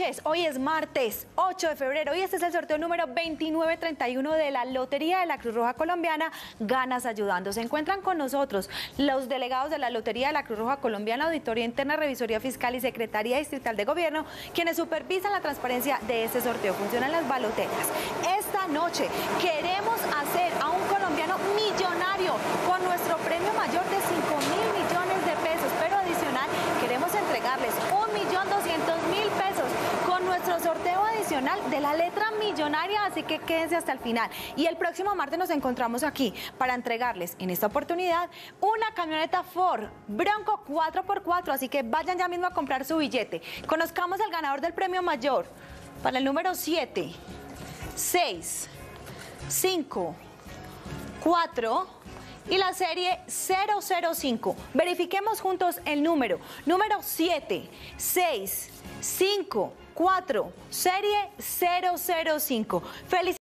noches, hoy es martes 8 de febrero y este es el sorteo número 2931 de la Lotería de la Cruz Roja Colombiana Ganas Ayudando. Se encuentran con nosotros los delegados de la Lotería de la Cruz Roja Colombiana, Auditoría Interna, Revisoría Fiscal y Secretaría Distrital de Gobierno, quienes supervisan la transparencia de este sorteo. Funcionan las baloteras. Esta noche queremos hacer a un colombiano millonario con nuestro premio mayor de 5.000 millones de pesos, pero adicional queremos entregarles 1.200.000 pesos con nuestro sorteo adicional de la letra millonaria, así que quédense hasta el final. Y el próximo martes nos encontramos aquí para entregarles en esta oportunidad una camioneta Ford Bronco 4x4, así que vayan ya mismo a comprar su billete. Conozcamos al ganador del premio mayor para el número 7, 6, 5, 4... y la serie 005. Verifiquemos juntos el número. Número 7, 6, 5, 4, serie 005. Felicidades.